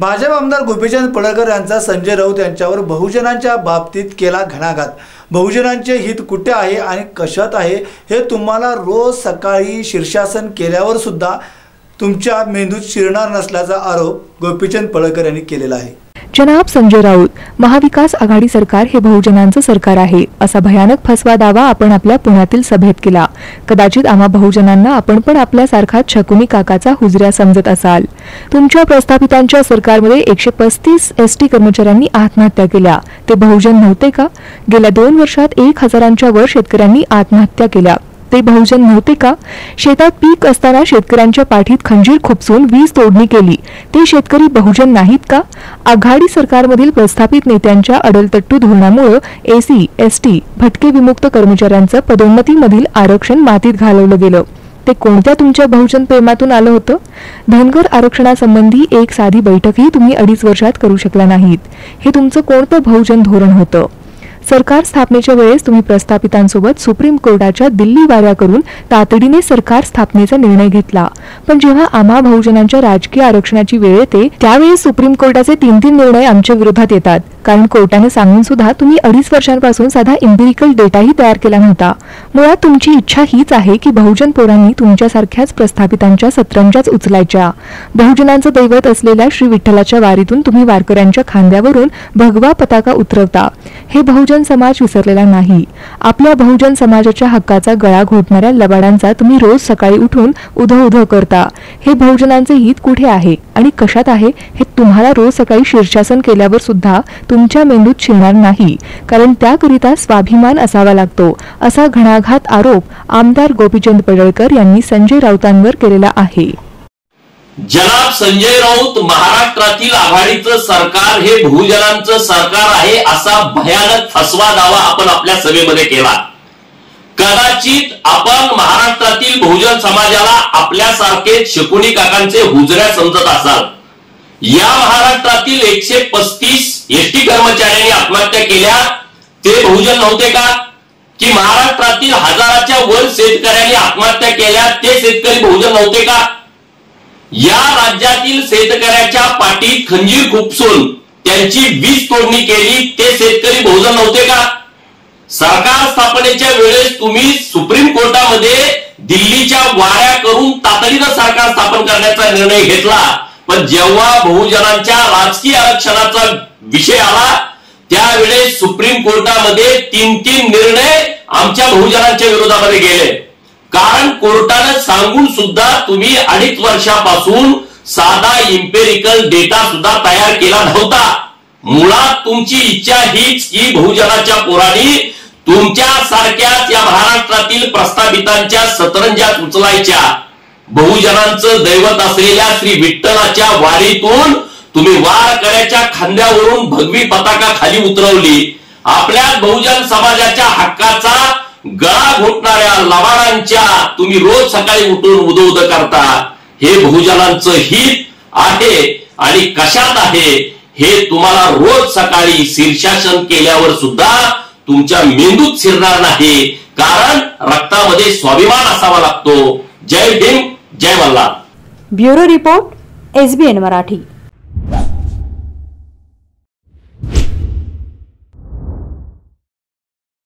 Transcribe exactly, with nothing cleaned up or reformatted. भाजप आमदार गोपीचंद पडळकर यांचा संजय राऊत यांच्यावर बहुजनांच्या बाबतीत केला घणाघात। बहुजनांचे हित कुठे आहे आणि कशात आहे हे तुम्हाला रोज सकाळी शीर्षासन केल्यावर सुद्धा तुमच्या मेंदूत शिरणार नसल्याचा आरोप गोपीचंद पडळकर यांनी केलेला आहे। जनाब संजय राऊत, महाविकास आघाडी सरकार हे बहुजनांचं सरकार आहे असा भयानक फसवा दावा आपण आपल्या पुण्यातील सभेत केला। कदाचित आम्हा बहुजनांना आपण पण आपल्यासारखा छकुनी काकाचा हुजऱ्या समजत असाल। तुमच्या प्रस्थापितांच्या सरकारमध्ये एकशे पस्तीस एसटी कर्मचाऱ्यांनी आत्महत्या केल्या, ते बहुजन नव्हते का? गेल्या दोन वर्षात एक हजारांच्या वर शेतकऱ्यांनी आत्महत्या केल्या, ते बहुजन नव्हते का? शेतात पीक असताना शेतकऱ्यांच्या पाठीत खंजीर खुपसून वीज तोडणी केली, ते शेतकरी बहुजन नाहीत का? आघाडी सरकारमधील प्रस्थापित नेत्यांच्या अडलतट्टू धोरणामुळे एसी, एसटी, भटके विमुक्त कर्मचाऱ्यांचं पदोन्नतीमधील आरक्षण मातीत घालवलं गेलं। ते कोणत्या तुमच्या बहुजन प्रेमातून आलं होतं? धनगर आरक्षणासंबंधी एक साधी बैठकही तुम्ही अडीच वर्षात करू शकला नाहीत, हे तुमचं कोणतं बहुजन धोरण होतं? सरकार स्थापनेच्या वेळेस तुम्ही प्रस्थापितांसोबत सुप्रीम कोर्टाच्या दिल्ली वाऱ्या करून तातडीने सरकार स्थापनेचा निर्णय घेतला, पण जेव्हा आम्हा बहुजनांच्या राजकीय आरक्षणाची वेळ येते त्यावेळी सुप्रीम कोर्टाचे तीन तीन निर्णय आमच्या विरोधात येतात। कारण कोर्टाने सांगून सुद्धा तुम्ही अडीच वर्षांपासून साधा एम्पिरिकल डेटाही तयार केला नव्हता। मुळात तुमची इच्छा हीच आहे की बहुजन पोरांनी तुमच्यासारख्याच प्रस्थापितांच्या सतरंजाच उचलायच्या। बहुजनांचं दैवत असलेल्या श्री विठ्ठलाच्या वारीतून तुम्ही वारकऱ्यांच्या खांद्यावरून भगवा पताका उतरवता, हे बहुजन समाज विसरलेला नाही। आपल्या बहुजन समाजाच्या हक्काचा गळा घोटणाऱ्या लबाडांचा तुम्ही रोज सकाळी उठून उधो उधो करता, हे बहुजनांचे हित कुठे आहे आणि कशात आहे हे तुम्हाला रोज सकाळी शीर्षासन केल्यावर सुद्धा तुमच्या मेंदूत शिरणार नाही, कारण त्याकरिता स्वाभिमान असावा लागतो, असा घणाघात आरोप आमदार गोपीचंद पडळकर यांनी संजय राऊतांवर केलेला आहे। जनाब संजय राऊत, महाराष्ट्रातील आघाडीचं सरकार हे बहुजनांचं सरकार आहे असा भयानक फसवा दावा आपण आपल्या सभेमध्ये केला। कदाचित आपण महाराष्ट्रातील बहुजन समाजाला आपल्यासारखे शिकुणी काकांचे हुजऱ्या समजत असाल। या महाराष्ट्रातील एकशे पस्तीस एसटी कर्मचाऱ्यांनी आत्महत्या केल्या, ते बहुजन नव्हते का? की महाराष्ट्रातील हजाराच्या वर शेतकऱ्यांनी आत्महत्या केल्या, ते शेतकरी बहुजन नव्हते का? या राज्यातील शेतकऱ्याच्या पाठीत खंजीर खुपसून त्यांची वीज तोडणी केली, ते शेतकरी बहुजन नव्हते का? सरकार स्थापनेच्या वेळेस तुम्ही सुप्रीम कोर्टामध्ये दिल्लीच्या वाऱ्या करून तातडीनं सरकार स्थापन करण्याचा निर्णय घेतला, पण जेव्हा बहुजनांच्या राजकीय आरक्षणाचा विषय आला त्यावेळेस सुप्रीम कोर्टामध्ये तीन तीन निर्णय आमच्या बहुजनांच्या विरोधामध्ये गेले। कारण कोर्टाने सांगून सुद्धा तुम्ही अडीच वर्षापासून साधा एम्पिरिकल डेटा सुद्धा तयार केला नव्हता। मुळात तुमची इच्छा हीच की बहुजनाच्या पोरांनी तुमच्या सारख्याच या महाराष्ट्रातील प्रस्थापितांच्या सतरंजात उचलायच्या। बहुजनांचं दैवत असलेल्या श्री विठ्ठलाच्या वारीतून तुम्ही वारकऱ्याच्या खांद्यावरून भगवी पताका खाली उतरवली। आपल्या बहुजन समाजाच्या हक्काचा गळा घोटणाऱ्या लवाडांच्या तुम्ही रोज सकाळी उठून उदोद करता, हे बहुजनांचं हित आहे आणि कशात आहे हे तुम्हाला रोज सकाळी शीर्षासन केल्यावर सुद्धा तुमच्या मेंदूत शिरणार नाही, कारण रक्तामध्ये स्वाभिमान असावा लागतो। जय भीम, जय Malhar. Bureau report, SBN Marathi.